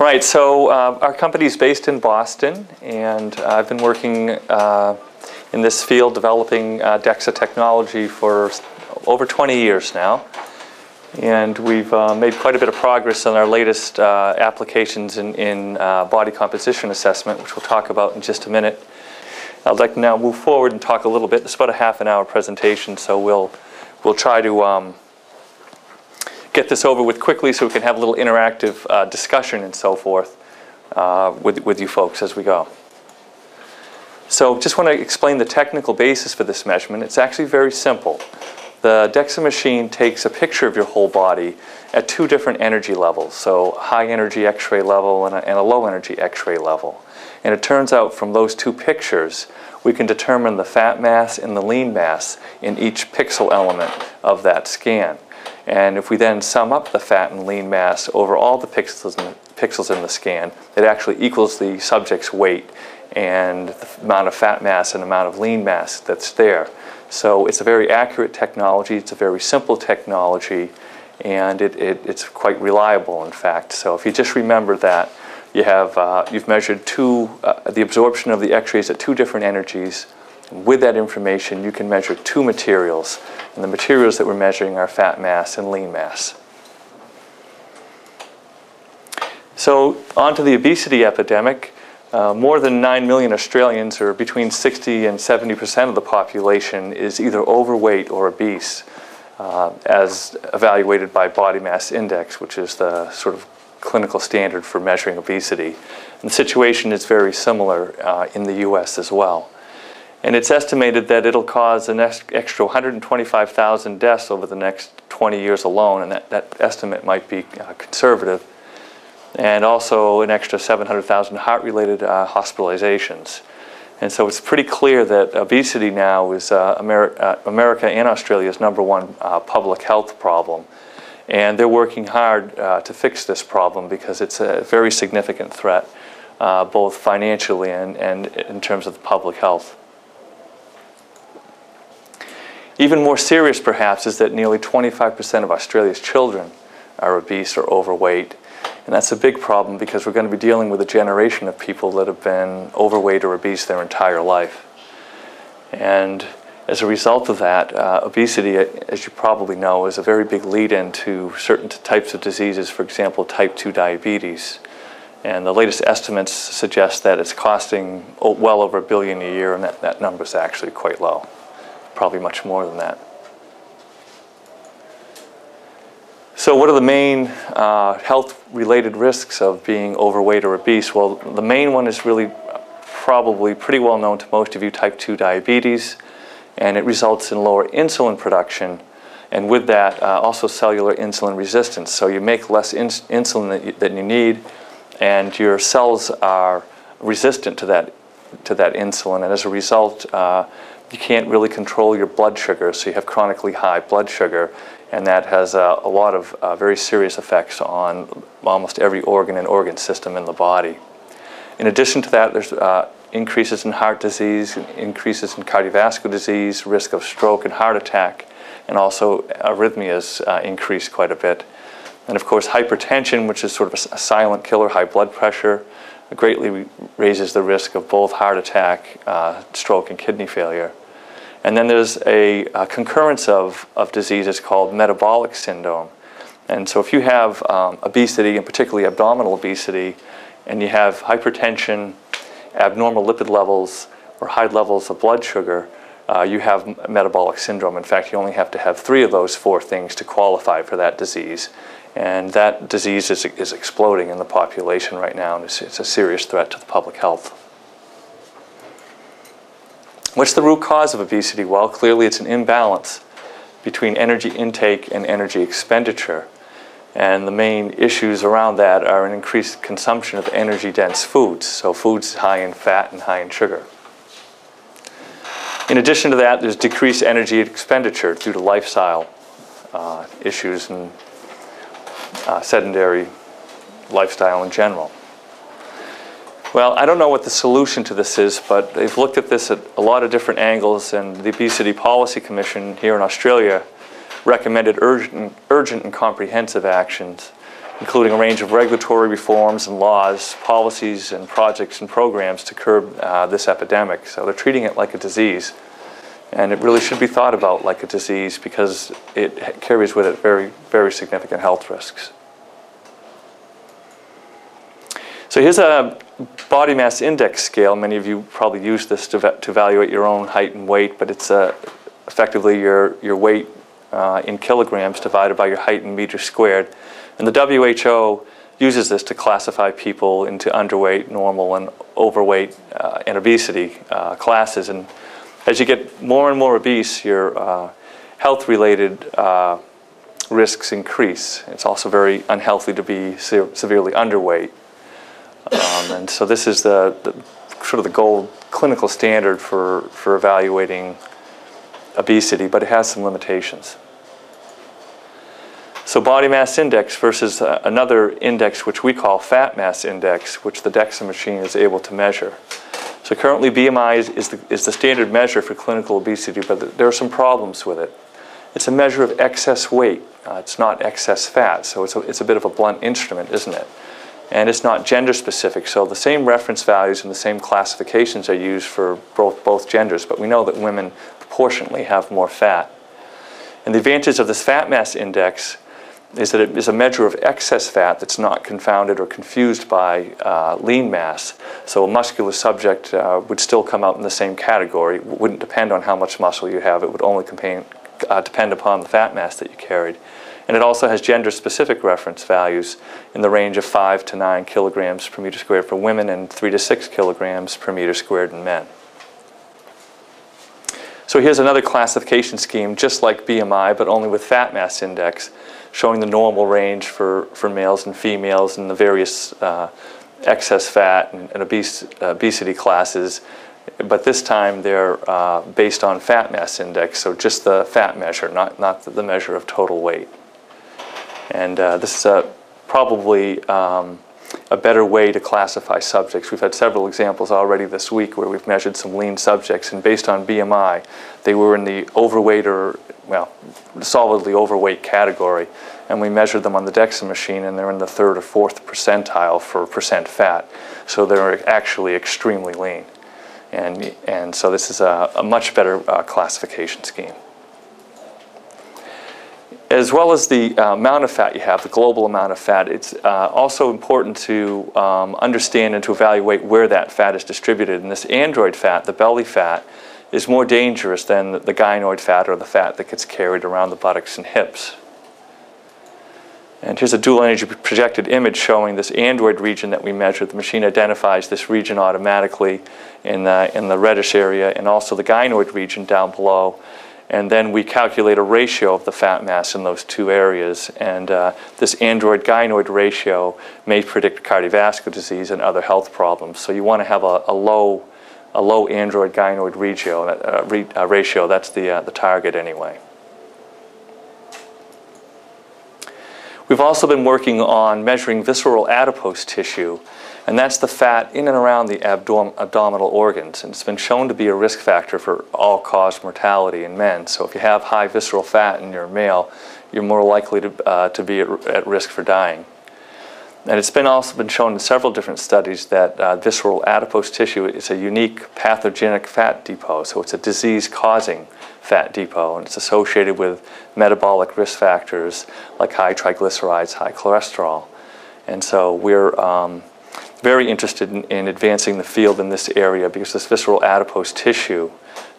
Right, so our company is based in Boston, and I've been working in this field developing DXA technology for over 20 years now. And we've made quite a bit of progress on our latest applications in body composition assessment, which we'll talk about in just a minute. I'd like to now move forward and talk a little bit. It's about a half-an-hour presentation, so we'll try to get this over with quickly so we can have a little interactive discussion and so forth with you folks as we go. So just want to explain the technical basis for this measurement. It's actually very simple. The DXA machine takes a picture of your whole body at two different energy levels, so high energy X-ray level and a low energy X-ray level. And it turns out from those two pictures, we can determine the fat mass and the lean mass in each pixel element of that scan. And if we then sum up the fat and lean mass over all the pixels in the scan, it actually equals the subject's weight and the amount of fat mass and amount of lean mass that's there. So it's a very accurate technology, it's a very simple technology, and it's quite reliable, in fact. So if you just remember that, you've measured the absorption of the X-rays at two different energies. With that information, you can measure two materials, and the materials that we're measuring are fat mass and lean mass. So on to the obesity epidemic. More than 9 million Australians, or between 60 and 70% of the population, is either overweight or obese, as evaluated by body mass index, which is the sort of clinical standard for measuring obesity. And the situation is very similar in the US as well. And it's estimated that it'll cause an extra 125,000 deaths over the next 20 years alone, and that estimate might be conservative. And also an extra 700,000 heart-related hospitalizations. And so it's pretty clear that obesity now is America and Australia's #1 public health problem. And they're working hard to fix this problem because it's a very significant threat, both financially and in terms of the public health. Even more serious, perhaps, is that nearly 25% of Australia's children are obese or overweight. And that's a big problem because we're going to be dealing with a generation of people that have been overweight or obese their entire life. And as a result of that, obesity, as you probably know, is a very big lead-in to certain types of diseases, for example, type 2 diabetes. And the latest estimates suggest that it's costing well over $1 billion a year, and that number's actually quite low, probably much more than that. So what are the main health-related risks of being overweight or obese? Well, the main one is really probably pretty well known to most of you, type 2 diabetes, and it results in lower insulin production, and with that, also cellular insulin resistance. So you make less insulin than you need, and your cells are resistant to that insulin, and as a result, you can't really control your blood sugar, so you have chronically high blood sugar, and that has a lot of very serious effects on almost every organ and organ system in the body. In addition to that, there's increases in heart disease, increases in cardiovascular disease, risk of stroke and heart attack, and also arrhythmias increase quite a bit. And of course, hypertension, which is sort of a silent killer, high blood pressure, greatly raises the risk of both heart attack, stroke, and kidney failure. And then there's a concurrence of diseases called metabolic syndrome. And so if you have obesity, and particularly abdominal obesity, and you have hypertension, abnormal lipid levels, or high levels of blood sugar, you have metabolic syndrome. In fact, you only have to have 3 of those 4 things to qualify for that disease. And that disease is exploding in the population right now, and it's a serious threat to the public health. What's the root cause of obesity? Well, clearly it's an imbalance between energy intake and energy expenditure. And the main issues around that are an increased consumption of energy-dense foods, so foods high in fat and high in sugar. In addition to that, there's decreased energy expenditure due to lifestyle issues and sedentary lifestyle in general. Well, I don't know what the solution to this is, but they've looked at this at a lot of different angles, and the Obesity Policy Commission here in Australia recommended urgent and comprehensive actions including a range of regulatory reforms and laws, policies and projects and programs to curb this epidemic. So they're treating it like a disease. And it really should be thought about like a disease because it carries with it very, very significant health risks. So here's a body mass index scale. Many of you probably use this to evaluate your own height and weight, but it's effectively your weight in kilograms divided by your height in meters squared. And the WHO uses this to classify people into underweight, normal, and overweight and obesity classes. And as you get more and more obese, your health-related risks increase. It's also very unhealthy to be severely underweight. And so this is the sort of the gold clinical standard for evaluating obesity, but it has some limitations. So body mass index versus another index which we call fat mass index, which the DXA machine is able to measure. So currently BMI is the standard measure for clinical obesity, but there are some problems with it. It's a measure of excess weight. It's not excess fat, so it's a bit of a blunt instrument, isn't it? And it's not gender specific, so the same reference values and the same classifications are used for both genders, but we know that women proportionately have more fat. And the advantage of this fat mass index is that it is a measure of excess fat that's not confounded or confused by lean mass. So a muscular subject would still come out in the same category. It wouldn't depend on how much muscle you have. It would only depend upon the fat mass that you carried. And it also has gender-specific reference values in the range of 5 to 9 kilograms per meter squared for women and 3 to 6 kilograms per meter squared in men. So here's another classification scheme, just like BMI, but only with fat mass index, showing the normal range for males and females and the various excess fat and obesity classes. But this time they're based on fat mass index, so just the fat measure, not the measure of total weight. And this is probably a better way to classify subjects. We've had several examples already this week where we've measured some lean subjects, and based on BMI, they were in the overweight or, well, solidly overweight category, and we measured them on the DXA machine, and they're in the 3rd or 4th percentile for percent fat, so they're actually extremely lean. And so this is a much better classification scheme. As well as the amount of fat you have, the global amount of fat, it's also important to understand and to evaluate where that fat is distributed. And this android fat, the belly fat, is more dangerous than the gynoid fat or the fat that gets carried around the buttocks and hips. And here's a dual energy projected image showing this android region that we measured. The machine identifies this region automatically in the reddish area and also the gynoid region down below. And then we calculate a ratio of the fat mass in those two areas. And this android-gynoid ratio may predict cardiovascular disease and other health problems. So you want to have a low android-gynoid ratio. That's the target anyway. We've also been working on measuring visceral adipose tissue, and that's the fat in and around the abdominal organs. And it's been shown to be a risk factor for all-cause mortality in men. So if you have high visceral fat and you're a male, you're more likely to be at risk for dying. And it's been also been shown in several different studies that visceral adipose tissue is a unique pathogenic fat depot. So it's a disease-causing fat depot, and it's associated with metabolic risk factors like high triglycerides, high cholesterol. And so we're very interested in advancing the field in this area because this visceral adipose tissue,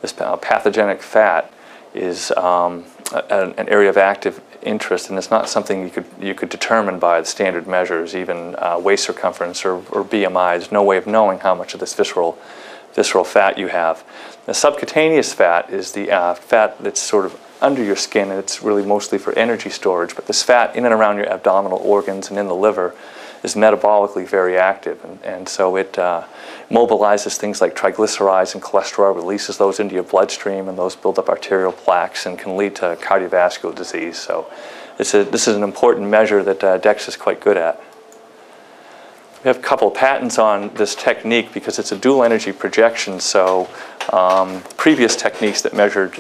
this pathogenic fat, is an area of active interest, and it's not something you could determine by the standard measures, even waist circumference or BMI. There's no way of knowing how much of this visceral fat you have. The subcutaneous fat is the fat that's sort of under your skin, and it's really mostly for energy storage. But this fat in and around your abdominal organs and in the liver is metabolically very active, and so it mobilizes things like triglycerides and cholesterol, releases those into your bloodstream, and those build up arterial plaques and can lead to cardiovascular disease. So this is an important measure that DXA is quite good at. We have a couple patents on this technique because it's a dual energy projection. So previous techniques that measured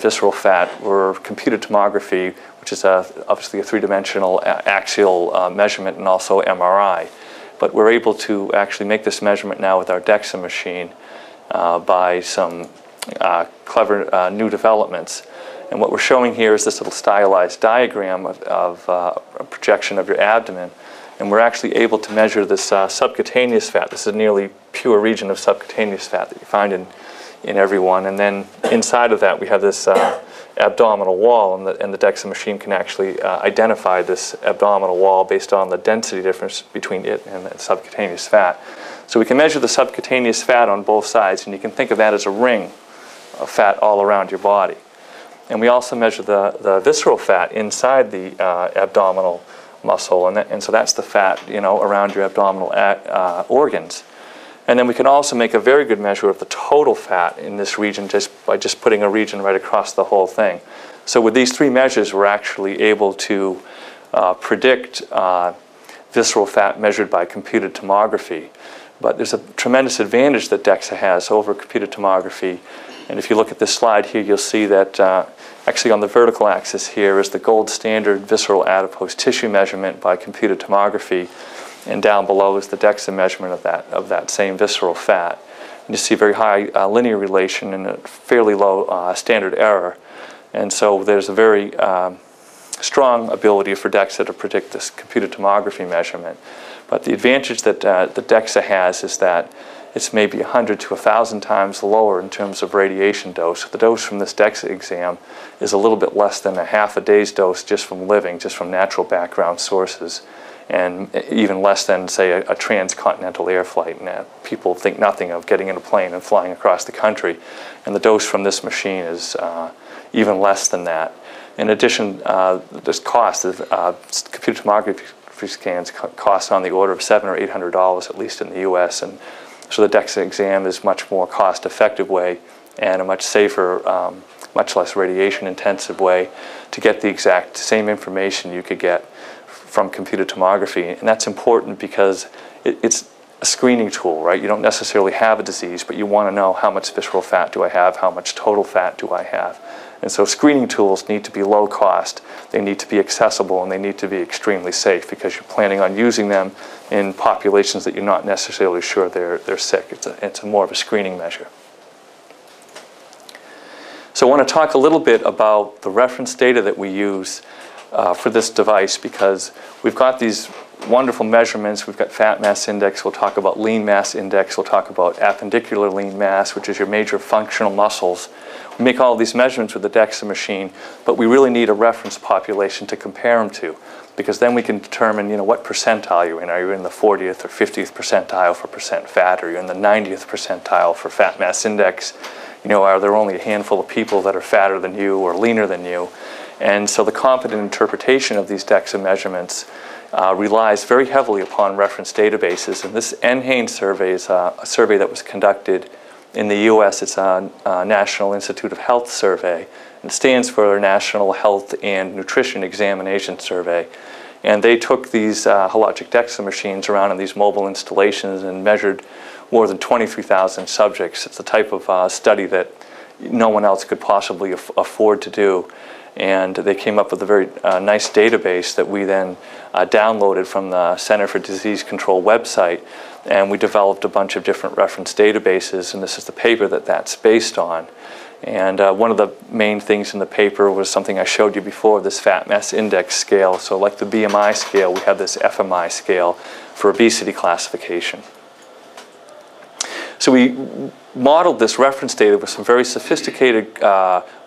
visceral fat were computed tomography, which is obviously a three-dimensional axial measurement, and also MRI. But we're able to actually make this measurement now with our DXA machine by some clever new developments. And what we're showing here is this little stylized diagram of a projection of your abdomen. And we're actually able to measure this subcutaneous fat. This is a nearly pure region of subcutaneous fat that you find in everyone. And then inside of that, we have this abdominal wall, and the DXA machine can actually identify this abdominal wall based on the density difference between it and the subcutaneous fat. So we can measure the subcutaneous fat on both sides, and you can think of that as a ring of fat all around your body. And we also measure the visceral fat inside the abdominal muscle, and so that's the fat, you know, around your abdominal organs. And then we can also make a very good measure of the total fat in this region by just putting a region right across the whole thing. So with these three measures, we're actually able to predict visceral fat measured by computed tomography. But there's a tremendous advantage that DXA has over computed tomography. And if you look at this slide here, you'll see that actually on the vertical axis here is the gold standard visceral adipose tissue measurement by computed tomography, and down below is the DXA measurement of that same visceral fat. And you see very high linear relation and a fairly low standard error. And so there's a very strong ability for DXA to predict this computed tomography measurement. But the advantage that the DXA has is that it's maybe 100 to 1,000 times lower in terms of radiation dose. The dose from this DXA exam is a little bit less than a half a day's dose just from living, just from natural background sources, and even less than, say, a transcontinental air flight. And people think nothing of getting in a plane and flying across the country. And the dose from this machine is even less than that. In addition, this cost of computed tomography scans cost on the order of $700 or $800, at least in the U.S., and so the DXA exam is much more cost-effective way and a much safer, much less radiation-intensive way to get the exact same information you could get from computed tomography. And that's important because it's a screening tool, right? You don't necessarily have a disease, but you want to know how much visceral fat do I have, how much total fat do I have. And so screening tools need to be low cost, they need to be accessible, and they need to be extremely safe because you're planning on using them in populations that you're not necessarily sure they're sick. It's more of a screening measure. So I want to talk a little bit about the reference data that we use for this device, because we've got these wonderful measurements. We've got fat mass index, we'll talk about lean mass index, we'll talk about appendicular lean mass, which is your major functional muscles. We make all these measurements with the DXA machine, but we really need a reference population to compare them to, because then we can determine, you know, what percentile you're in. Are you in the 40th or 50th percentile for percent fat? Are you in the 90th percentile for fat mass index? You know, are there only a handful of people that are fatter than you or leaner than you? And so the competent interpretation of these DXA measurements relies very heavily upon reference databases. And this NHANES survey is a survey that was conducted in the U.S. It's a National Institute of Health survey. It stands for National Health and Nutrition Examination Survey. And they took these Hologic DXA machines around in these mobile installations and measured more than 23,000 subjects. It's the type of study that no one else could possibly afford to do. And they came up with a very nice database that we then downloaded from the Center for Disease Control website, and we developed a bunch of different reference databases, and this is the paper that's based on. And one of the main things in the paper was something I showed you before, this fat mass index scale. So like the BMI scale, we have this FMI scale for obesity classification. So we modeled this reference data with some very sophisticated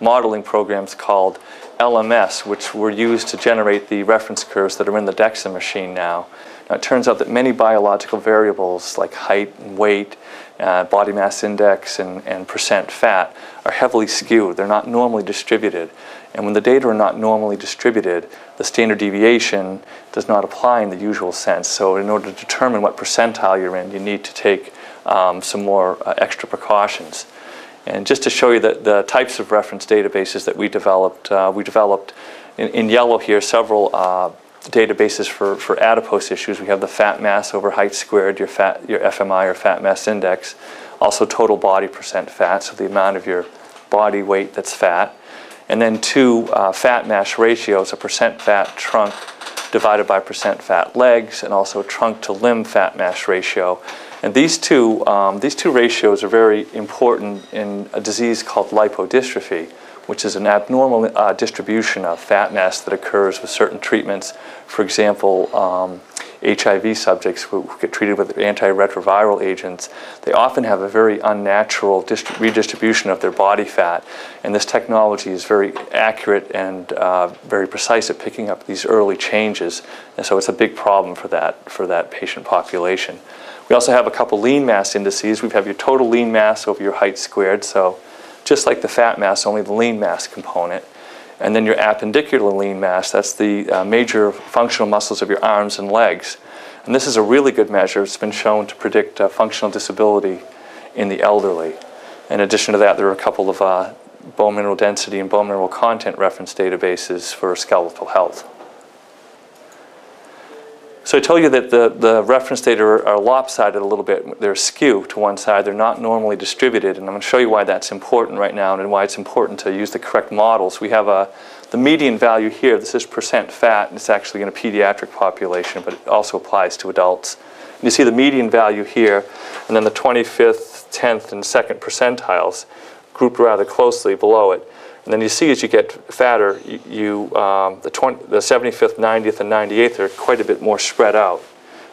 modeling programs called LMS, which were used to generate the reference curves that are in the DXA machine now. Now it turns out that many biological variables like height and weight, body mass index, and percent fat are heavily skewed. They're not normally distributed. And when the data are not normally distributed, the standard deviation does not apply in the usual sense. So in order to determine what percentile you're in, you need to take some more extra precautions. And just to show you the types of reference databases that we developed in yellow here several databases for adipose issues. We have the fat mass over height squared, your FMI or fat mass index, also total body percent fat, so the amount of your body weight that's fat, and then two fat mass ratios, a percent fat trunk divided by percent fat legs, and also trunk to limb fat mass ratio. And these two ratios are very important in a disease called lipodystrophy, which is an abnormal distribution of fat mass that occurs with certain treatments. For example, HIV subjects who get treated with antiretroviral agents, they often have a very unnatural redistribution of their body fat, and this technology is very accurate and very precise at picking up these early changes, and so it's a big problem for that patient population. We also have a couple lean mass indices. We have your total lean mass over your height squared, so just like the fat mass, only the lean mass component. And then your appendicular lean mass, that's the major functional muscles of your arms and legs. And this is a really good measure. It's been shown to predict functional disability in the elderly. In addition to that, there are a couple of bone mineral density and bone mineral content reference databases for skeletal health. So I told you that the reference data are lopsided a little bit. They're skewed to one side. They're not normally distributed, and I'm going to show you why that's important right now and why it's important to use the correct models. We have the median value here. This is percent fat, and it's actually in a pediatric population, but it also applies to adults. And you see the median value here, and then the 25th, 10th, and 2nd percentiles grouped rather closely below it. And then you see as you get fatter, the 75th, 90th, and 98th are quite a bit more spread out.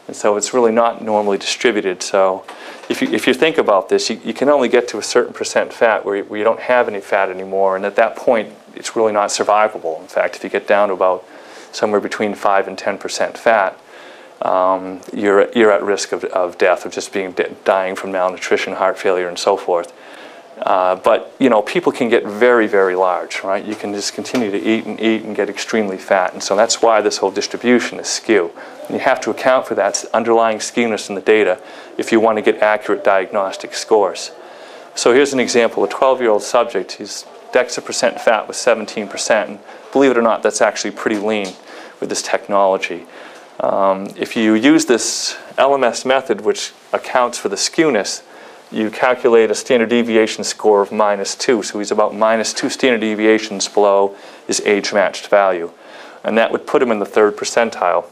And so it's really not normally distributed. So if you think about this, you can only get to a certain percent fat where you don't have any fat anymore. And at that point, it's really not survivable. In fact, if you get down to about somewhere between 5 and 10% fat, you're at risk of death, of just dying from malnutrition, heart failure, and so forth. But you know, people can get very, very large, right? You can just continue to eat and get extremely fat, and so that's why this whole distribution is skewed. And you have to account for that underlying skewness in the data if you want to get accurate diagnostic scores. So here's an example: a 12-year-old subject. His DXA percent fat was 17%, and believe it or not, that's actually pretty lean with this technology. If you use this LMS method, which accounts for the skewness, you calculate a standard deviation score of -2. So he's about -2 standard deviations below his age-matched value. And that would put him in the 3rd percentile,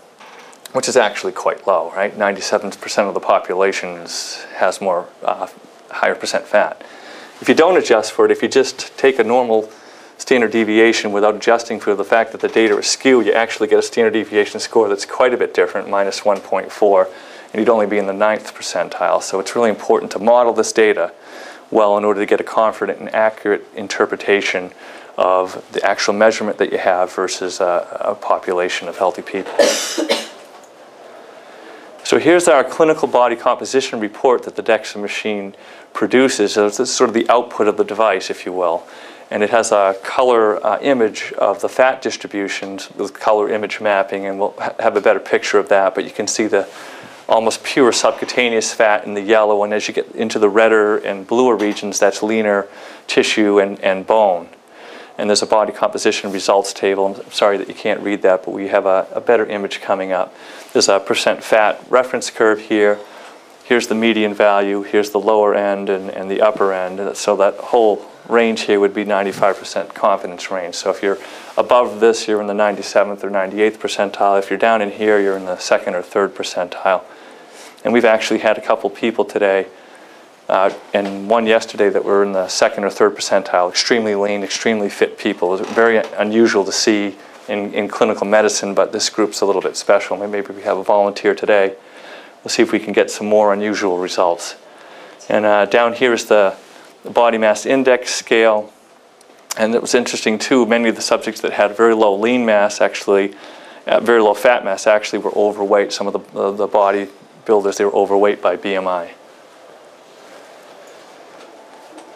which is actually quite low, right? 97% of the population has more higher percent fat. If you don't adjust for it, if you just take a normal standard deviation without adjusting for the fact that the data is skewed, you actually get a standard deviation score that's quite a bit different, -1.4. And you'd only be in the 9th percentile. So it's really important to model this data well in order to get a confident and accurate interpretation of the actual measurement that you have versus a population of healthy people. So here's our clinical body composition report that the DXA machine produces. So it's sort of the output of the device, if you will. And it has a color image of the fat distributions with color image mapping, and we'll have a better picture of that. But you can see the almost pure subcutaneous fat in the yellow, and as you get into the redder and bluer regions, that's leaner tissue and bone. And there's a body composition results table. I'm sorry that you can't read that, but we have a better image coming up. There's a percent fat reference curve here. Here's the median value, here's the lower end and the upper end. So that whole range here would be 95% confidence range. So if you're above this, you're in the 97th or 98th percentile. If you're down in here, you're in the 2nd or 3rd percentile. And we've actually had a couple people today, and one yesterday, that were in the 2nd or 3rd percentile, extremely lean, extremely fit people. It's very unusual to see in clinical medicine, but this group's a little bit special. Maybe we have a volunteer today. We'll see if we can get some more unusual results. And down here is the body mass index scale. And it was interesting too, many of the subjects that had very low lean mass actually, very low fat mass actually were overweight. Some of the body builders, they were overweight by BMI.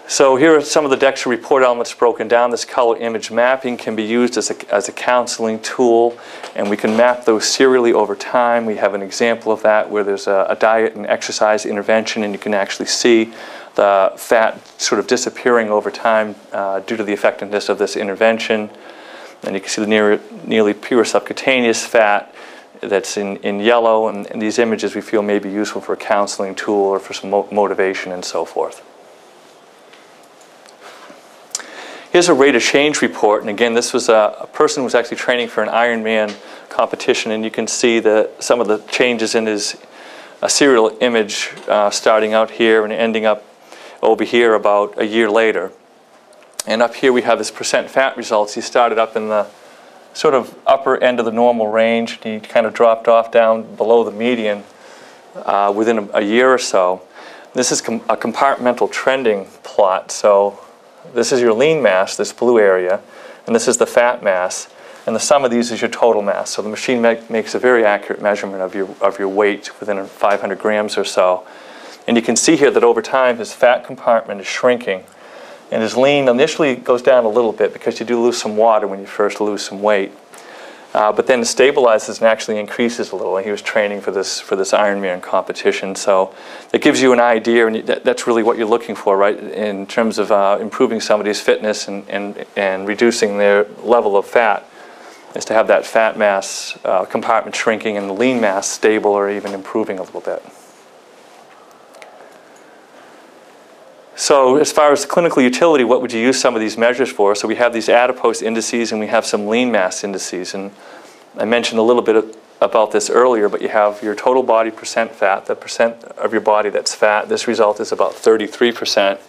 So here are some of the DXA report elements broken down. This color image mapping can be used as a counseling tool, and we can map those serially over time. We have an example of that where there's a diet and exercise intervention, and you can actually see the fat sort of disappearing over time due to the effectiveness of this intervention. And you can see the nearly pure subcutaneous fat that's in yellow. And these images we feel may be useful for a counseling tool or for some motivation and so forth. Here's a rate of change report. And again, this was a person who was actually training for an Ironman competition. And you can see some of the changes in his serial image starting out here and ending up over here about a year later. And up here we have his percent fat results. He started up in the sort of upper end of the normal range. He kind of dropped off down below the median within a year or so. This is a compartmental trending plot. So this is your lean mass, this blue area, and this is the fat mass. And the sum of these is your total mass. So the machine makes a very accurate measurement of your weight within 500 grams or so. And you can see here that over time his fat compartment is shrinking. And his lean initially goes down a little bit because you do lose some water when you first lose some weight. But then it stabilizes and actually increases a little. And he was training for this Ironman competition. So that gives you an idea, and that's really what you're looking for, right, in terms of improving somebody's fitness and reducing their level of fat, is to have that fat mass compartment shrinking and the lean mass stable or even improving a little bit. So as far as clinical utility, what would you use some of these measures for? So we have these adipose indices and we have some lean mass indices. And I mentioned a little bit about this earlier, but you have your total body percent fat, the percent of your body that's fat. This result is about 33%.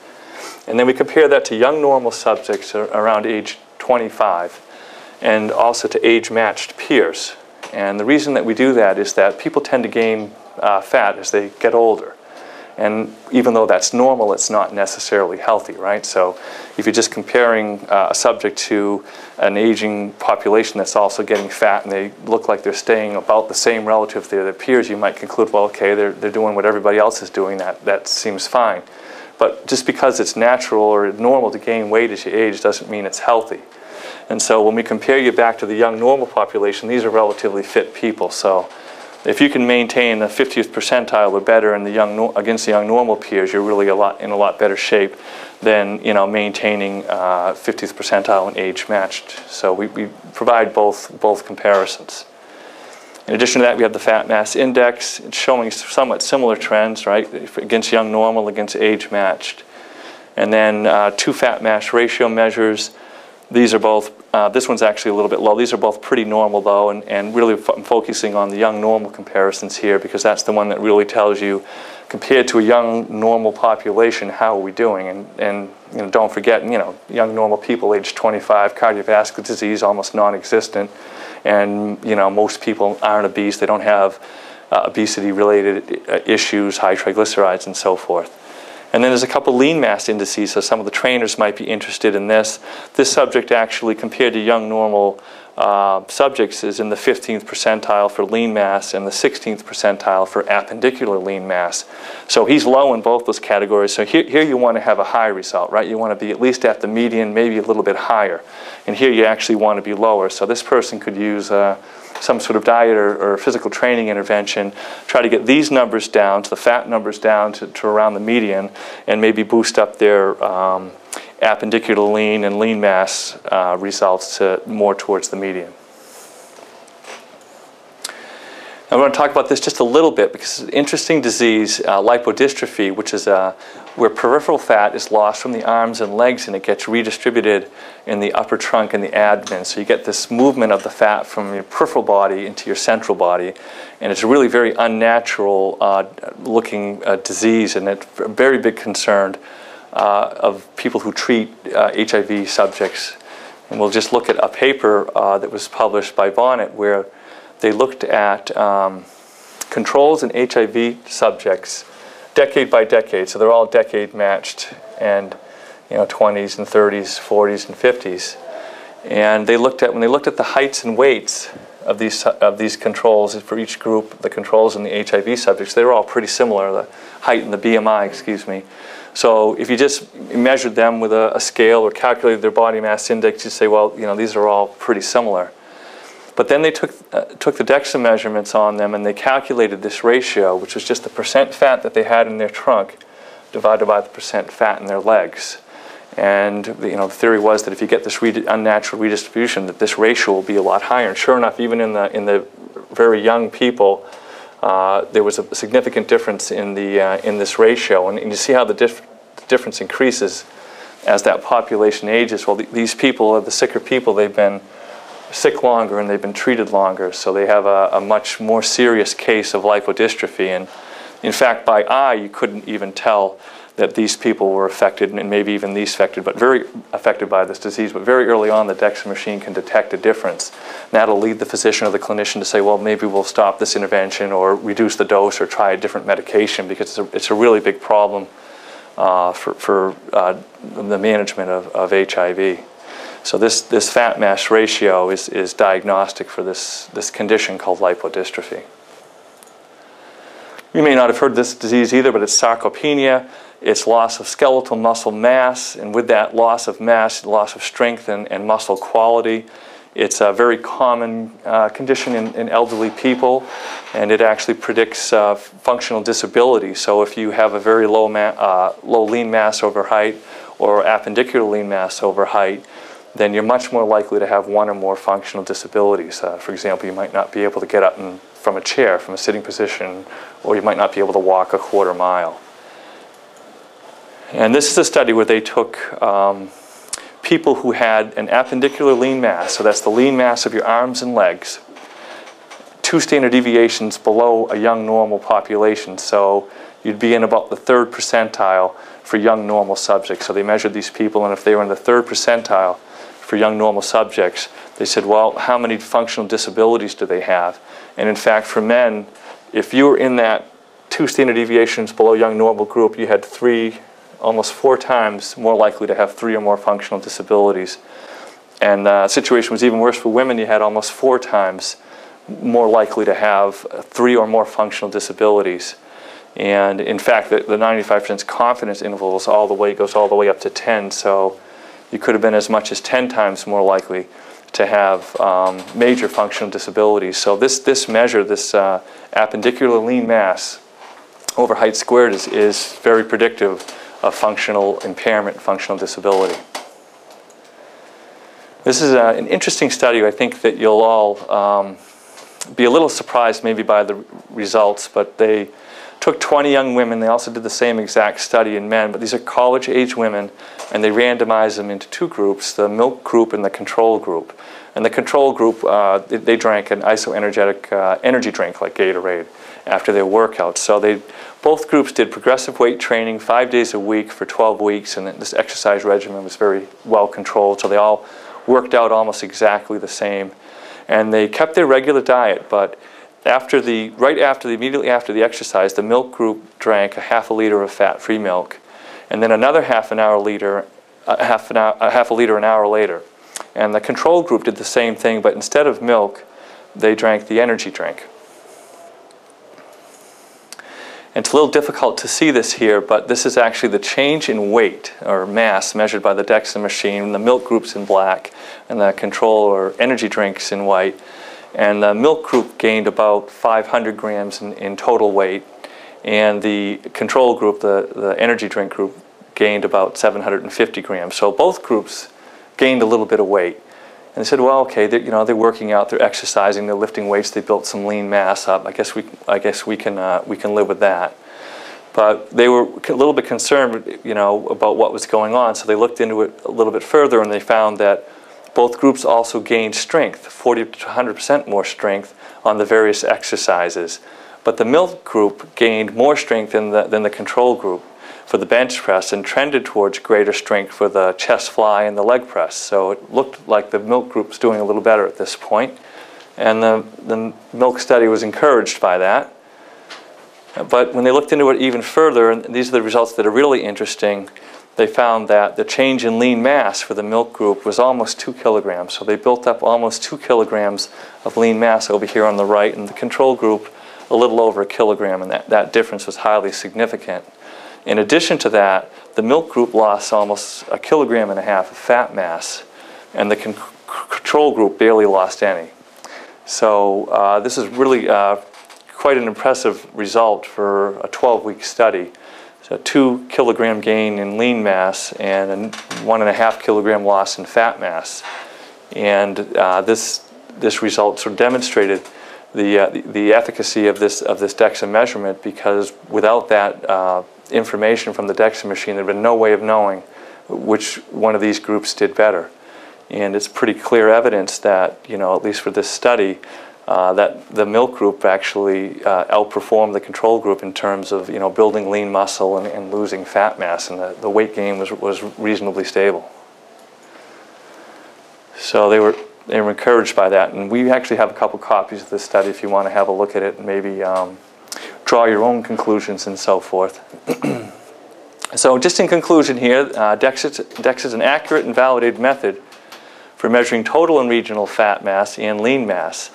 And then we compare that to young normal subjects around age 25 and also to age-matched peers. And the reason that we do that is that people tend to gain fat as they get older. And even though that's normal, it's not necessarily healthy, right? So if you're just comparing a subject to an aging population that's also getting fat and they look like they're staying about the same relative to their peers, you might conclude, well, okay, they're doing what everybody else is doing. That seems fine. But just because it's natural or normal to gain weight as you age doesn't mean it's healthy. And so when we compare you back to the young normal population, these are relatively fit people. So if you can maintain the 50th percentile or better in the against the young normal peers, you're really in a lot better shape than maintaining 50th percentile and age matched. So we provide both comparisons. In addition to that, we have the fat mass index. It's showing somewhat similar trends, right? Against young normal, against age matched, and then two fat mass ratio measures. These are both. This one's actually a little bit low. These are both pretty normal, though, and really I'm focusing on the young normal comparisons here because that's the one that really tells you, compared to a young normal population, how are we doing? And don't forget, young normal people age 25, cardiovascular disease almost non-existent, and most people aren't obese. They don't have obesity-related issues, high triglycerides, and so forth. And then there's a couple lean mass indices, so some of the trainers might be interested in this. This subject actually, compared to young normal subjects, is in the 15th percentile for lean mass and the 16th percentile for appendicular lean mass. So he's low in both those categories. So here you want to have a high result, right? You want to be at least at the median, maybe a little bit higher. And here you actually want to be lower. So this person could use some sort of diet or physical training intervention, try to get these numbers down, to the fat numbers down to around the median, and maybe boost up their appendicular lean and lean mass results to more towards the median. I want to talk about this just a little bit because it's an interesting disease, lipodystrophy, which is where peripheral fat is lost from the arms and legs and it gets redistributed in the upper trunk and the abdomen. So you get this movement of the fat from your peripheral body into your central body. And it's a really very unnatural looking disease, and it's a very big concern of people who treat HIV subjects. And we'll just look at a paper that was published by Bonnet where they looked at controls in HIV subjects decade by decade. So they're all decade matched, and 20s and 30s, 40s and 50s. And they looked at, when they looked at the heights and weights of these controls for each group, the controls in the HIV subjects, they were all pretty similar, the height and the BMI, excuse me. So if you just measured them with a scale or calculated their body mass index, you'd say, well, these are all pretty similar. But then they took the DXA measurements on them and they calculated this ratio, which was just the percent fat that they had in their trunk divided by the percent fat in their legs. And the theory was that if you get this unnatural redistribution, that this ratio will be a lot higher. And sure enough, even in the very young people, there was a significant difference in this ratio. And you see how the difference increases as that population ages. Well, these people, the sicker people, they've been sick longer and they've been treated longer. So they have a much more serious case of lipodystrophy. And in fact, by eye, you couldn't even tell that these people were affected, and maybe even these affected, but very affected by this disease. But very early on, the DXA machine can detect a difference. And that'll lead the physician or the clinician to say, well, maybe we'll stop this intervention or reduce the dose or try a different medication, because it's a really big problem for the management of HIV. So this fat mass ratio is diagnostic for this condition called lipodystrophy. You may not have heard this disease either, but it's sarcopenia. It's loss of skeletal muscle mass, and with that loss of mass, loss of strength and muscle quality. It's a very common condition in elderly people, and it actually predicts functional disability. So if you have a very low lean mass over height or appendicular lean mass over height, then you're much more likely to have one or more functional disabilities. For example, you might not be able to get up from a chair, from a sitting position, or you might not be able to walk a quarter mile. And this is a study where they took people who had an appendicular lean mass, so that's the lean mass of your arms and legs, 2 standard deviations below a young normal population. So you'd be in about the 3rd percentile for young normal subjects. So they measured these people, and if they were in the 3rd percentile for young normal subjects, they said, well, how many functional disabilities do they have? And in fact, for men, if you were in that 2 standard deviations below young normal group, you had almost 4 times more likely to have 3 or more functional disabilities. And the situation was even worse for women. You had almost 4 times more likely to have 3 or more functional disabilities. And in fact, the 95% confidence interval is goes all the way up to 10. So you could have been as much as 10 times more likely to have major functional disabilities. So this measure, this appendicular lean mass over height squared, is very predictive of functional impairment, functional disability. This is an interesting study. I think that you'll all be a little surprised maybe by the results, but they took 20 young women. They also did the same exact study in men, but these are college-age women, and they randomized them into 2 groups, the milk group and the control group. And the control group, they drank an isoenergetic energy drink like Gatorade after their workouts. So both groups did progressive weight training 5 days a week for 12 weeks, and this exercise regimen was very well controlled. So they all worked out almost exactly the same. And they kept their regular diet, but immediately after the exercise, the milk group drank a half a liter of fat-free milk, and then another half a liter an hour later. And the control group did the same thing, but instead of milk, they drank the energy drink. And it's a little difficult to see this here, but this is actually the change in weight or mass measured by the DXA machine. The milk group's in black, and the control or energy drink's in white. And the milk group gained about 500 grams in total weight, and the control group, the energy drink group, gained about 750 grams. So both groups gained a little bit of weight. And they said, well, okay, they're working out, they're exercising, they're lifting weights, they built some lean mass up. I guess we can live with that. But they were a little bit concerned, about what was going on. So they looked into it a little bit further, and they found that both groups also gained strength, 40 to 100% more strength on the various exercises. But the milk group gained more strength than the control group for the bench press, and trended towards greater strength for the chest fly and the leg press. So it looked like the milk group's doing a little better at this point. And the milk study was encouraged by that. But when they looked into it even further, and these are the results that are really interesting, they found that the change in lean mass for the milk group was almost 2 kilograms. So they built up almost 2 kilograms of lean mass over here on the right, and the control group a little over 1 kilogram, and that difference was highly significant. In addition to that, the milk group lost almost 1.5 kilograms of fat mass, and the control group barely lost any. So this is really quite an impressive result for a 12-week study. So 2 kilogram gain in lean mass and a 1.5 kilogram loss in fat mass. And this result sort of demonstrated the efficacy of this DXA measurement, because without that information from the DXA machine, there'd been no way of knowing which one of these groups did better. And it's pretty clear evidence that, you know, at least for this study, that the milk group actually outperformed the control group in terms of, you know, building lean muscle and losing fat mass, and the weight gain was reasonably stable. So they were encouraged by that, and we actually have a couple copies of this study if you want to have a look at it and maybe draw your own conclusions and so forth. So just in conclusion here, DXA is an accurate and validated method for measuring total and regional fat mass and lean mass,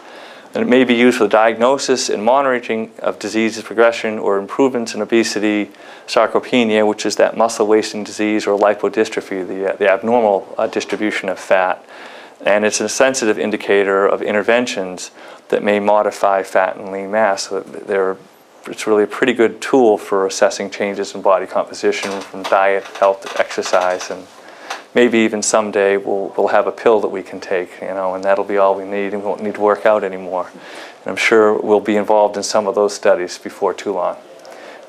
and it may be used for the diagnosis and monitoring of disease progression or improvements in obesity, sarcopenia, which is that muscle wasting disease, or lipodystrophy, the abnormal distribution of fat. And it's a sensitive indicator of interventions that may modify fat and lean mass. So it's really a pretty good tool for assessing changes in body composition from diet, health, exercise, and maybe even someday we'll have a pill that we can take, you know, and that'll be all we need, and we won't need to work out anymore. And I'm sure we'll be involved in some of those studies before too long.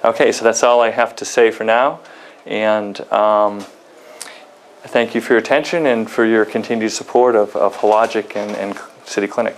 Okay, so that's all I have to say for now. And thank you for your attention and for your continued support of Hologic and City Clinic.